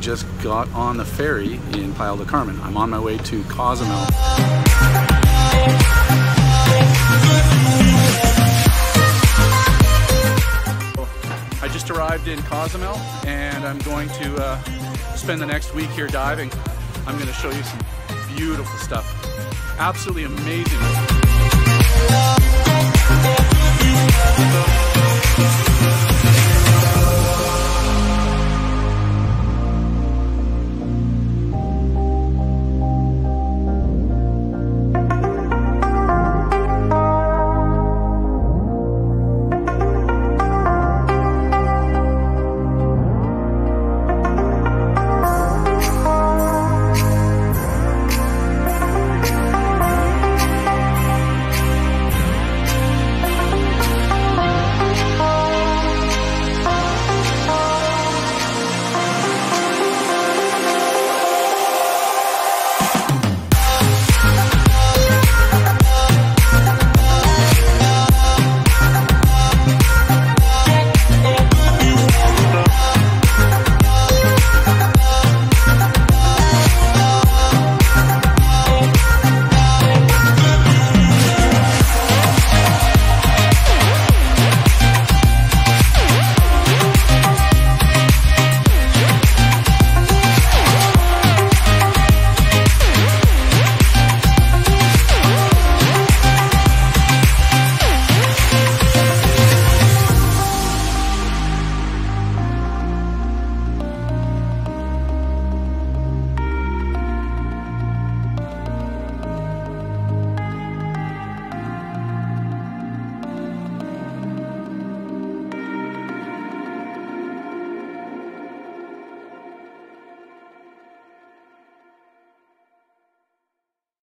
just got on the ferry in Playa del Carmen. I'm on my way to Cozumel. I just arrived in Cozumel and I'm going to spend the next week here diving. I'm going to show you some beautiful stuff. Absolutely amazing.